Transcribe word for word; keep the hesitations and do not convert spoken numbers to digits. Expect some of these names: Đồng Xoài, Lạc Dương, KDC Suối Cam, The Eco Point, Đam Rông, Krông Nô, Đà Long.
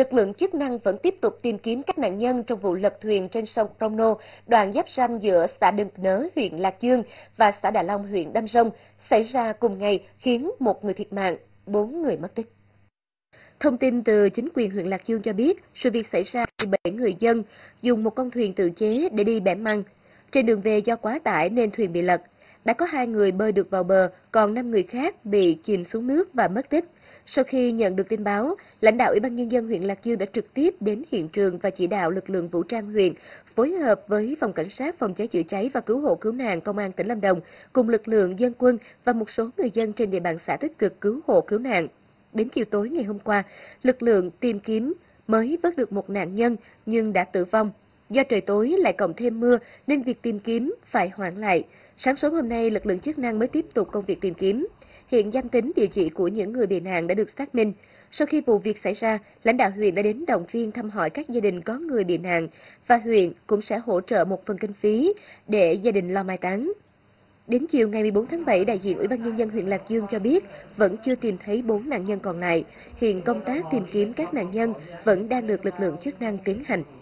lực lượng chức năng vẫn tiếp tục tìm kiếm các nạn nhân trong vụ lật thuyền trên sông Krông Nô, đoạn giáp ranh giữa xã Đức Nớ, huyện Lạc Dương và xã Đà Long, huyện Đam Rông, xảy ra cùng ngày khiến một người thiệt mạng, bốn người mất tích. Thông tin từ chính quyền huyện Lạc Dương cho biết, sự việc xảy ra khi bảy người dân dùng một con thuyền tự chế để đi bẻ măng. Trên đường về do quá tải nên thuyền bị lật. Đã có hai người bơi được vào bờ, còn năm người khác bị chìm xuống nước và mất tích. Sau khi nhận được tin báo, lãnh đạo Ủy ban Nhân dân huyện Lạc Dương đã trực tiếp đến hiện trường và chỉ đạo lực lượng vũ trang huyện phối hợp với Phòng Cảnh sát Phòng cháy chữa cháy và Cứu hộ Cứu nạn Công an tỉnh Lâm Đồng cùng lực lượng dân quân và một số người dân trên địa bàn xã tích cực cứu hộ cứu nạn. Đến chiều tối ngày hôm qua, lực lượng tìm kiếm mới vớt được một nạn nhân nhưng đã tử vong. Do trời tối lại cộng thêm mưa nên việc tìm kiếm phải hoãn lại. Sáng sớm hôm nay, lực lượng chức năng mới tiếp tục công việc tìm kiếm. Hiện danh tính, địa chỉ của những người bị nạn đã được xác minh. Sau khi vụ việc xảy ra, lãnh đạo huyện đã đến động viên thăm hỏi các gia đình có người bị nạn và huyện cũng sẽ hỗ trợ một phần kinh phí để gia đình lo mai táng. Đến chiều ngày mười bốn tháng bảy, đại diện Ủy ban Nhân dân huyện Lạc Dương cho biết vẫn chưa tìm thấy bốn nạn nhân còn lại. Hiện công tác tìm kiếm các nạn nhân vẫn đang được lực lượng chức năng tiến hành.